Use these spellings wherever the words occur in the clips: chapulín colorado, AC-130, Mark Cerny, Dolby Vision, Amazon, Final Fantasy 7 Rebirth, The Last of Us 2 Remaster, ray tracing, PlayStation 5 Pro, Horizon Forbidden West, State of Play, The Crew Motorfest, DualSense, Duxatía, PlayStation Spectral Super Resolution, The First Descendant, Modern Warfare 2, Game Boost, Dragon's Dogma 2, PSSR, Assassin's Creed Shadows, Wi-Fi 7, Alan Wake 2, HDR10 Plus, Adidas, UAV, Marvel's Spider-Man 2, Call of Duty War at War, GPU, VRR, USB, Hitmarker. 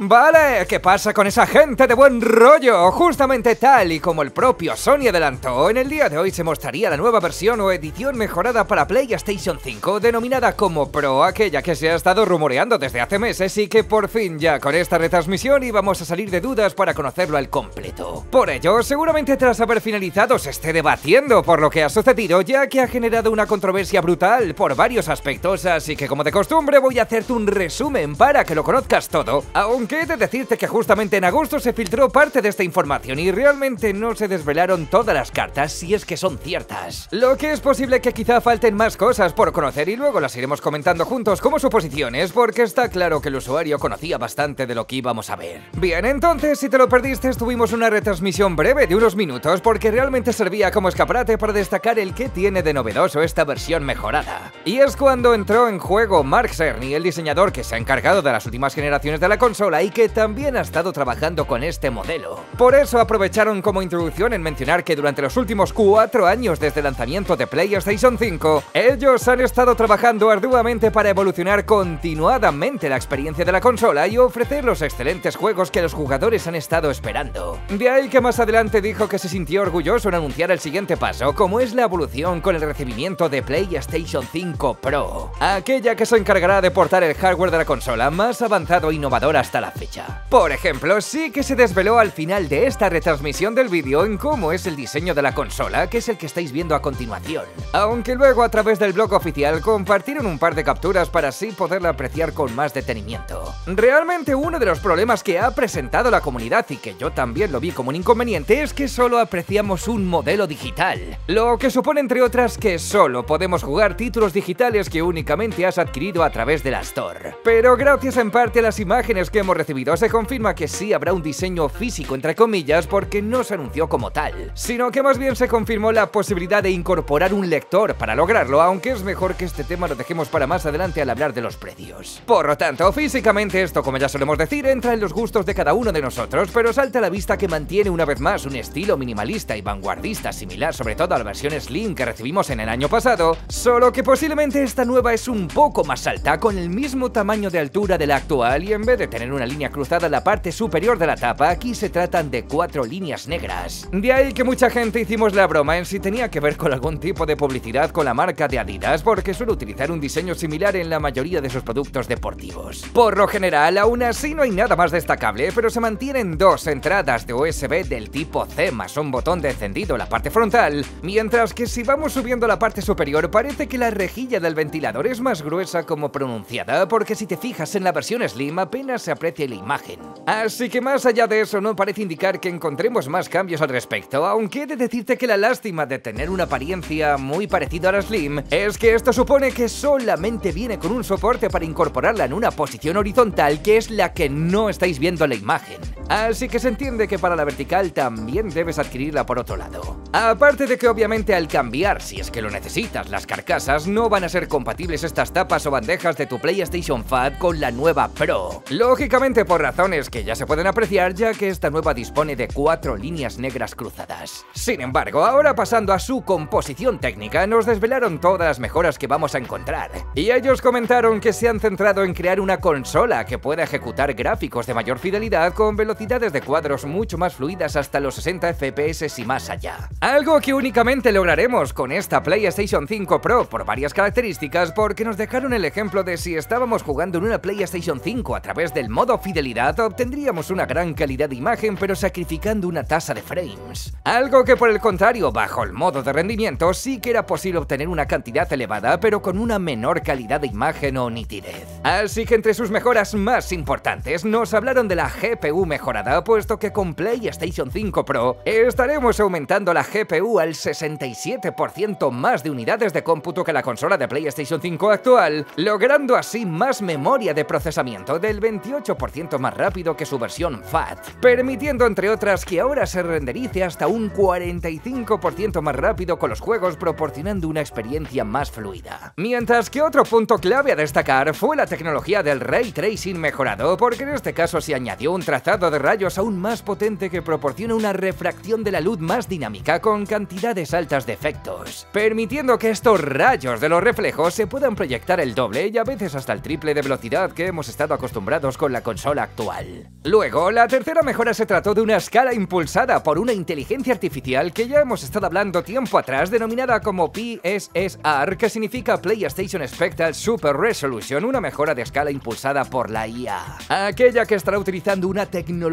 Vale, ¿qué pasa con esa gente de buen rollo? Justamente tal y como el propio Sony adelantó, en el día de hoy se mostraría la nueva versión o edición mejorada para PlayStation 5, denominada como Pro, aquella que se ha estado rumoreando desde hace meses y que por fin ya con esta retransmisión íbamos a salir de dudas para conocerlo al completo. Por ello, seguramente tras haber finalizado se esté debatiendo por lo que ha sucedido, ya que ha generado una controversia brutal por varios aspectos, así que como de costumbre voy a hacerte un resumen para que lo conozcas todo, aunque he de decirte que justamente en agosto se filtró parte de esta información y realmente no se desvelaron todas las cartas, si es que son ciertas. Lo que es posible que quizá falten más cosas por conocer y luego las iremos comentando juntos como suposiciones, porque está claro que el usuario conocía bastante de lo que íbamos a ver. Bien, entonces, si te lo perdiste, tuvimos una retransmisión breve de unos minutos porque realmente servía como escaparate para destacar el que tiene de novedoso esta versión mejorada. Y es cuando entró en juego Mark Cerny, el diseñador que se ha encargado de las últimas generaciones de la consola y que también ha estado trabajando con este modelo. Por eso aprovecharon como introducción en mencionar que durante los últimos 4 años desde el lanzamiento de PlayStation 5, ellos han estado trabajando arduamente para evolucionar continuadamente la experiencia de la consola y ofrecer los excelentes juegos que los jugadores han estado esperando. De ahí que más adelante dijo que se sintió orgulloso en anunciar el siguiente paso, como es la evolución con el recibimiento de PlayStation 5 Pro, aquella que se encargará de portar el hardware de la consola más avanzado e innovador hasta la fecha. Por ejemplo, sí que se desveló al final de esta retransmisión del vídeo en cómo es el diseño de la consola, que es el que estáis viendo a continuación. Aunque luego a través del blog oficial compartieron un par de capturas para así poderla apreciar con más detenimiento. Realmente uno de los problemas que ha presentado la comunidad y que yo también lo vi como un inconveniente es que solo apreciamos un modelo digital, lo que supone entre otras que solo podemos jugar títulos digitales que únicamente has adquirido a través de la Store. Pero gracias en parte a las imágenes que hemos recibido se confirma que sí habrá un diseño físico entre comillas porque no se anunció como tal, sino que más bien se confirmó la posibilidad de incorporar un lector para lograrlo, aunque es mejor que este tema lo dejemos para más adelante al hablar de los precios. Por lo tanto, físicamente esto, como ya solemos decir, entra en los gustos de cada uno de nosotros, pero salta a la vista que mantiene una vez más un estilo minimalista y vanguardista similar sobre todo a la versión Slim que recibimos en el año pasado, solo que posiblemente esta nueva es un poco más alta con el mismo tamaño de altura de la actual y en vez de tener una línea cruzada en la parte superior de la tapa, aquí se tratan de 4 líneas negras. De ahí que mucha gente hicimos la broma en si tenía que ver con algún tipo de publicidad con la marca de Adidas, porque suele utilizar un diseño similar en la mayoría de sus productos deportivos. Por lo general, aún así no hay nada más destacable, pero se mantienen 2 entradas de USB del tipo C más un botón de encendido en la parte frontal, mientras que si vamos subiendo la parte superior parece que la rejilla del ventilador es más gruesa como pronunciada, porque si te fijas en la versión Slim apenas se aprecia la imagen. Así que más allá de eso no parece indicar que encontremos más cambios al respecto, aunque he de decirte que la lástima de tener una apariencia muy parecida a la Slim es que esto supone que solamente viene con un soporte para incorporarla en una posición horizontal, que es la que no estáis viendo en la imagen. Así que se entiende que para la vertical también debes adquirirla por otro lado. Aparte de que obviamente al cambiar, si es que lo necesitas, las carcasas, no van a ser compatibles estas tapas o bandejas de tu PlayStation 5 con la nueva Pro. Lógicamente por razones que ya se pueden apreciar, ya que esta nueva dispone de 4 líneas negras cruzadas. Sin embargo, ahora pasando a su composición técnica, nos desvelaron todas las mejoras que vamos a encontrar. Y ellos comentaron que se han centrado en crear una consola que pueda ejecutar gráficos de mayor fidelidad con velocidades de cuadros mucho más fluidas hasta los 60 FPS y más allá. Algo que únicamente lograremos con esta PlayStation 5 Pro por varias características, porque nos dejaron el ejemplo de si estábamos jugando en una PlayStation 5 a través del modo fidelidad obtendríamos una gran calidad de imagen pero sacrificando una tasa de frames. Algo que por el contrario bajo el modo de rendimiento sí que era posible obtener una cantidad elevada pero con una menor calidad de imagen o nitidez. Así que entre sus mejoras más importantes nos hablaron de la GPU mejorada, puesto que con PlayStation 5 Pro estaremos aumentando la GPU al 67% más de unidades de cómputo que la consola de PlayStation 5 actual, logrando así más memoria de procesamiento del 28% más rápido que su versión FAT, permitiendo entre otras que ahora se renderice hasta un 45% más rápido con los juegos, proporcionando una experiencia más fluida. Mientras que otro punto clave a destacar fue la tecnología del Ray Tracing mejorado, porque en este caso se añadió un trazado de de rayos aún más potente que proporciona una refracción de la luz más dinámica con cantidades altas de efectos, permitiendo que estos rayos de los reflejos se puedan proyectar el doble y a veces hasta el triple de velocidad que hemos estado acostumbrados con la consola actual. Luego, la tercera mejora se trató de una escala impulsada por una inteligencia artificial que ya hemos estado hablando tiempo atrás, denominada como PSSR, que significa PlayStation Spectral Super Resolution, una mejora de escala impulsada por la IA. Aquella que estará utilizando una tecnología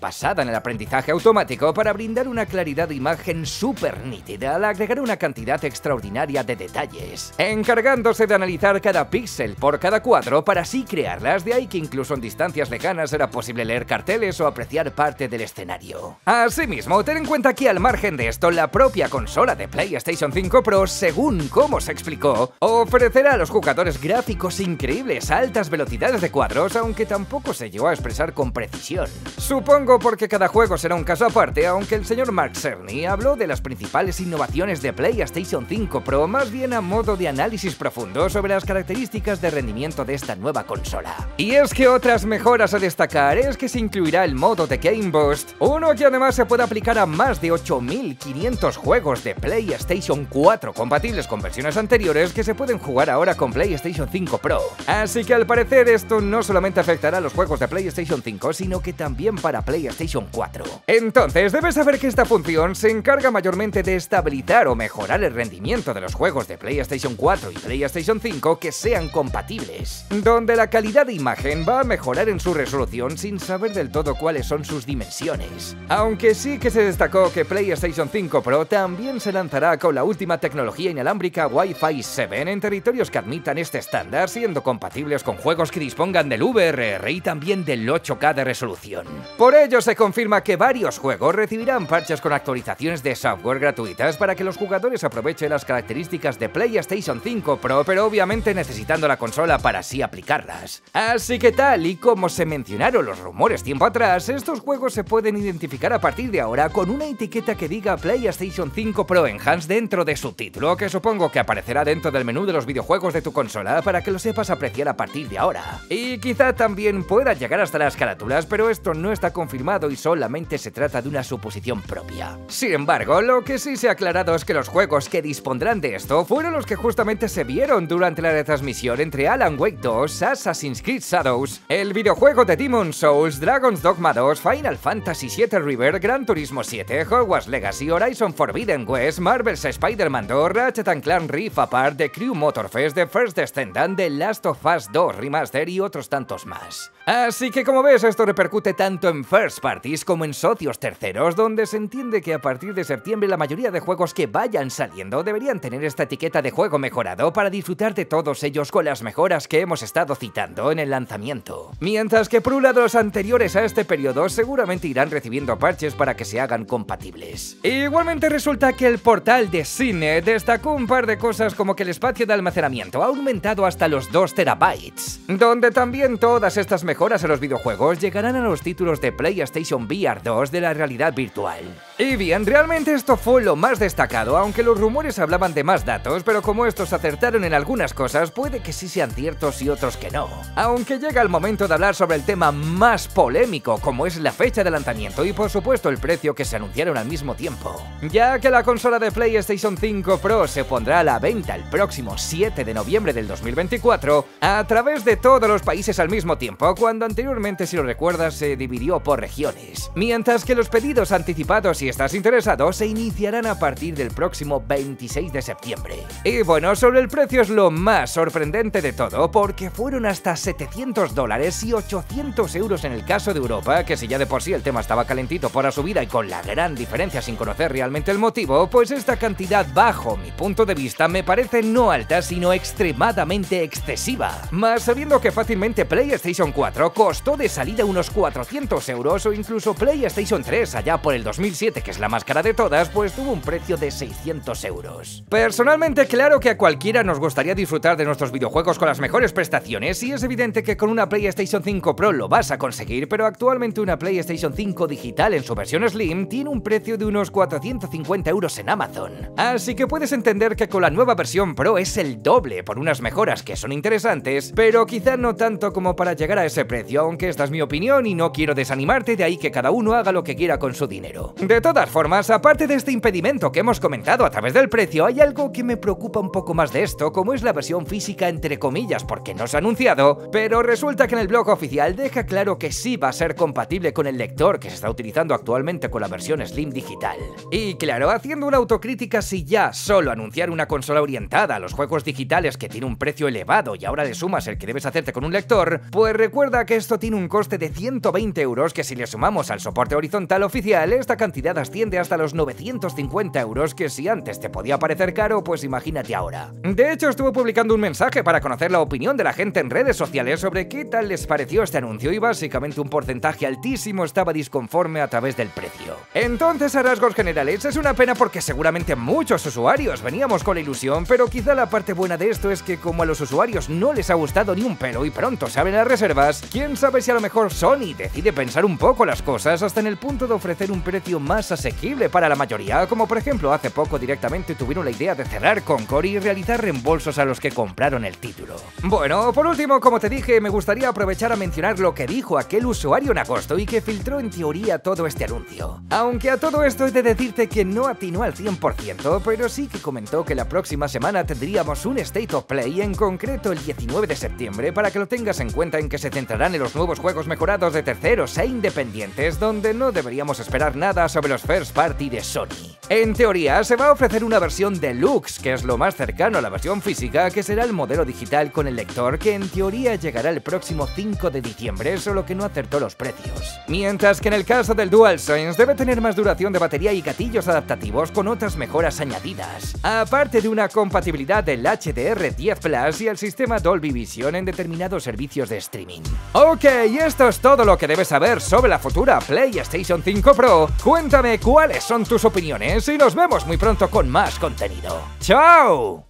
basada en el aprendizaje automático para brindar una claridad de imagen súper nítida al agregar una cantidad extraordinaria de detalles, encargándose de analizar cada píxel por cada cuadro para así crearlas, de ahí que incluso en distancias lejanas era posible leer carteles o apreciar parte del escenario. Asimismo, ten en cuenta que al margen de esto, la propia consola de PlayStation 5 Pro, según como se explicó, ofrecerá a los jugadores gráficos increíbles a altas velocidades de cuadros, aunque tampoco se llegó a expresar con precisión. Supongo porque cada juego será un caso aparte, aunque el señor Mark Cerny habló de las principales innovaciones de PlayStation 5 Pro más bien a modo de análisis profundo sobre las características de rendimiento de esta nueva consola. Y es que otras mejoras a destacar es que se incluirá el modo de Game Boost, uno que además se puede aplicar a más de 8.500 juegos de PlayStation 4 compatibles con versiones anteriores que se pueden jugar ahora con PlayStation 5 Pro. Así que al parecer esto no solamente afectará a los juegos de PlayStation 5, sino que también para PlayStation 4. Entonces, debes saber que esta función se encarga mayormente de estabilizar o mejorar el rendimiento de los juegos de PlayStation 4 y PlayStation 5 que sean compatibles, donde la calidad de imagen va a mejorar en su resolución sin saber del todo cuáles son sus dimensiones. Aunque sí que se destacó que PlayStation 5 Pro también se lanzará con la última tecnología inalámbrica Wi-Fi 7 en territorios que admitan este estándar, siendo compatibles con juegos que dispongan del VRR y también del 8K de resolución. Por ello se confirma que varios juegos recibirán parches con actualizaciones de software gratuitas para que los jugadores aprovechen las características de PlayStation 5 Pro, pero obviamente necesitando la consola para así aplicarlas. Así que tal y como se mencionaron los rumores tiempo atrás, estos juegos se pueden identificar a partir de ahora con una etiqueta que diga PlayStation 5 Pro Enhanced dentro de su título, que supongo que aparecerá dentro del menú de los videojuegos de tu consola para que lo sepas apreciar a partir de ahora. Y quizá también pueda llegar hasta las carátulas, pero esto no está confirmado y solamente se trata de una suposición propia. Sin embargo, lo que sí se ha aclarado es que los juegos que dispondrán de esto fueron los que justamente se vieron durante la retransmisión entre Alan Wake 2, Assassin's Creed Shadows, el videojuego de Demon's Souls, Dragon's Dogma 2, Final Fantasy 7 Rebirth, Gran Turismo 7, Hogwarts Legacy, Horizon Forbidden West, Marvel's Spider-Man 2, Ratchet & Clank Rift Apart, The Crew Motorfest, The First Descendant, The Last of Us 2 Remaster y otros tantos más. Así que como ves, esto repercute tanto en first parties como en socios terceros, donde se entiende que a partir de septiembre la mayoría de juegos que vayan saliendo deberían tener esta etiqueta de juego mejorado para disfrutar de todos ellos con las mejoras que hemos estado citando en el lanzamiento. Mientras que por un lado los anteriores a este periodo seguramente irán recibiendo parches para que se hagan compatibles. Igualmente resulta que el portal de Cine destacó un par de cosas como que el espacio de almacenamiento ha aumentado hasta los 2 terabytes, donde también todas estas mejoras a los videojuegos llegarán a los títulos de PlayStation VR 2 de la realidad virtual. Y bien, realmente esto fue lo más destacado, aunque los rumores hablaban de más datos, pero como estos acertaron en algunas cosas, puede que sí sean ciertos y otros que no. Aunque llega el momento de hablar sobre el tema más polémico, como es la fecha de lanzamiento y por supuesto el precio que se anunciaron al mismo tiempo, ya que la consola de PlayStation 5 Pro se pondrá a la venta el próximo 7 de noviembre del 2024 a través de todos los países al mismo tiempo, cuando anteriormente, si lo recuerdas, se dividió por regiones, mientras que los pedidos anticipados, si estás interesado, se iniciarán a partir del próximo 26 de septiembre. Y bueno, sobre el precio es lo más sorprendente de todo, porque fueron hasta $700 y €800 en el caso de Europa, que si ya de por sí el tema estaba calentito por la subida y con la gran diferencia sin conocer realmente el motivo, pues esta cantidad, bajo mi punto de vista, me parece no alta sino extremadamente excesiva, más sabiendo que fácilmente PlayStation 4 costó de salida unos €400 o incluso PlayStation 3 allá por el 2007 obviamente que es la más cara de todas, pues tuvo un precio de 600 euros. Personalmente, claro que a cualquiera nos gustaría disfrutar de nuestros videojuegos con las mejores prestaciones, y es evidente que con una PlayStation 5 Pro lo vas a conseguir, pero actualmente una PlayStation 5 digital en su versión Slim tiene un precio de unos 450 euros en Amazon. Así que puedes entender que con la nueva versión Pro es el doble por unas mejoras que son interesantes, pero quizá no tanto como para llegar a ese precio, aunque esta es mi opinión y no quiero desanimarte, de ahí que cada uno haga lo que quiera con su dinero. De todas formas, aparte de este impedimento que hemos comentado a través del precio, hay algo que me preocupa un poco más de esto, como es la versión física entre comillas, porque no se ha anunciado, pero resulta que en el blog oficial deja claro que sí va a ser compatible con el lector que se está utilizando actualmente con la versión Slim digital. Y claro, haciendo una autocrítica, si ya solo anunciar una consola orientada a los juegos digitales que tiene un precio elevado y ahora le sumas el que debes hacerte con un lector, pues recuerda que esto tiene un coste de 120 euros que si le sumamos al soporte horizontal oficial, esta cantidad asciende hasta los 950 euros que si antes te podía parecer caro, pues imagínate ahora. De hecho, estuve publicando un mensaje para conocer la opinión de la gente en redes sociales sobre qué tal les pareció este anuncio y básicamente un porcentaje altísimo estaba disconforme a través del precio. Entonces, a rasgos generales, es una pena porque seguramente muchos usuarios veníamos con la ilusión, pero quizá la parte buena de esto es que como a los usuarios no les ha gustado ni un pelo y pronto se abren las reservas, quién sabe si a lo mejor Sony decide pensar un poco las cosas hasta en el punto de ofrecer un precio más asequible para la mayoría, como por ejemplo hace poco directamente tuvieron la idea de cerrar Concord y realizar reembolsos a los que compraron el título. Bueno, por último, como te dije, me gustaría aprovechar a mencionar lo que dijo aquel usuario en agosto y que filtró en teoría todo este anuncio. Aunque a todo esto he de decirte que no atinó al 100%, pero sí que comentó que la próxima semana tendríamos un State of Play, en concreto el 19 de septiembre, para que lo tengas en cuenta, en que se centrarán en los nuevos juegos mejorados de terceros e independientes, donde no deberíamos esperar nada sobre los first party de Sony. En teoría, se va a ofrecer una versión deluxe, que es lo más cercano a la versión física, que será el modelo digital con el lector, que en teoría llegará el próximo 5 de diciembre, solo que no acertó los precios. Mientras que en el caso del DualSense debe tener más duración de batería y gatillos adaptativos con otras mejoras añadidas, aparte de una compatibilidad del HDR10 Plus y el sistema Dolby Vision en determinados servicios de streaming. Ok, esto es todo lo que debes saber sobre la futura PlayStation 5 Pro. Cuéntame cuáles son tus opiniones y nos vemos muy pronto con más contenido. ¡Chao!